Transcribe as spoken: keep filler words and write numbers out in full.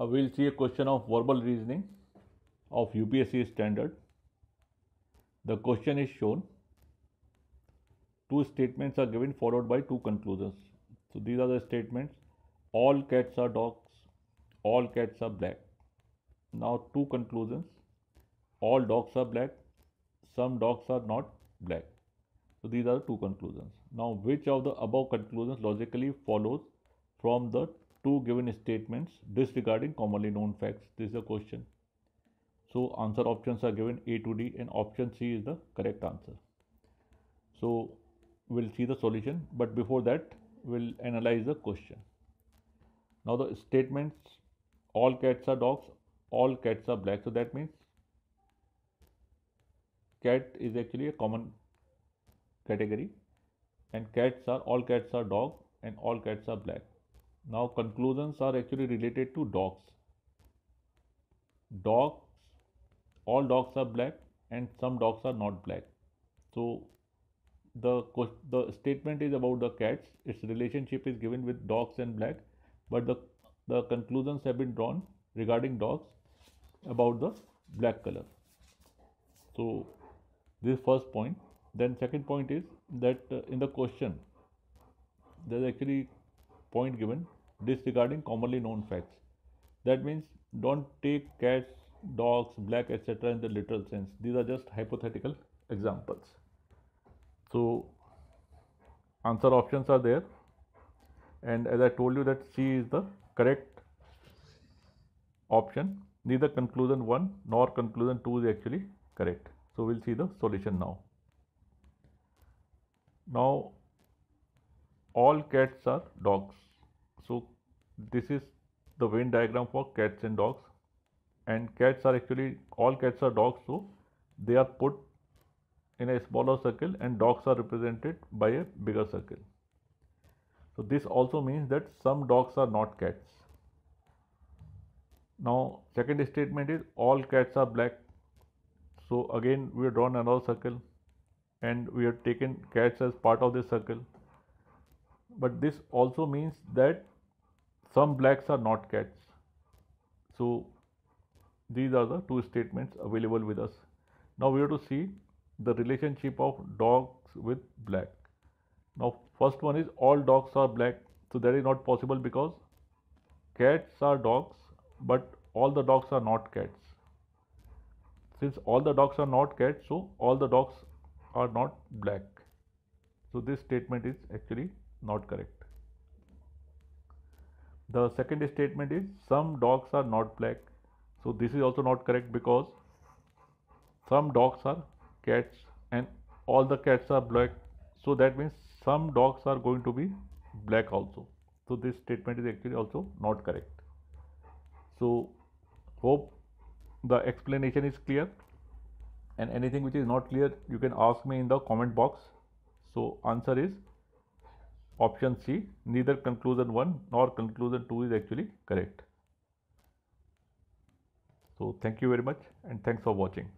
uh, we will see a question of verbal reasoning of U P S C standard. The question is shown. Two statements are given followed by two conclusions. So these are the statements. All cats are dogs. All cats are black. Now two conclusions. All dogs are black. Some dogs are not black. So these are two conclusions. Now which of the above conclusions logically follows from the two given statements disregarding commonly known facts? This is the question. So answer options are given A to D, and option C is the correct answer. So we'll see the solution, but before that we'll analyze the question. Now the statements, all cats are dogs, all cats are black. So that means cat is actually a common category, and cats are, all cats are dog and all cats are black. Now conclusions are actually related to dogs. Dogs, all dogs are black and some dogs are not black. So The, the statement is about the cats, its relationship is given with dogs and black, but the, the conclusions have been drawn regarding dogs about the black color. So this first point. Then second point is that uh, in the question there is actually point given disregarding commonly known facts. That means don't take cats, dogs, black, et cetera in the literal sense. These are just hypothetical examples. So answer options are there, and as I told you that C is the correct option. Neither conclusion one nor conclusion two is actually correct. So we'll see the solution now. Now all cats are dogs. So this is the Venn diagram for cats and dogs, and cats are actually, all cats are dogs, so they are put in a smaller circle and dogs are represented by a bigger circle. So this also means that some dogs are not cats. Now second statement is all cats are black. So again we have drawn another circle and we have taken cats as part of this circle. But this also means that some blacks are not cats. So these are the two statements available with us. Now we have to see the relationship of dogs with black. Now first one is all dogs are black. So that is not possible because cats are dogs, but all the dogs are not cats. Since all the dogs are not cats, so all the dogs are not black. So this statement is actually not correct. The second statement is some dogs are not black. So this is also not correct because some dogs are cats and all the cats are black, so that means some dogs are going to be black also. So this statement is actually also not correct. So hope the explanation is clear, and anything which is not clear you can ask me in the comment box. So answer is option C. Neither conclusion one nor conclusion two is actually correct. So thank you very much, and thanks for watching.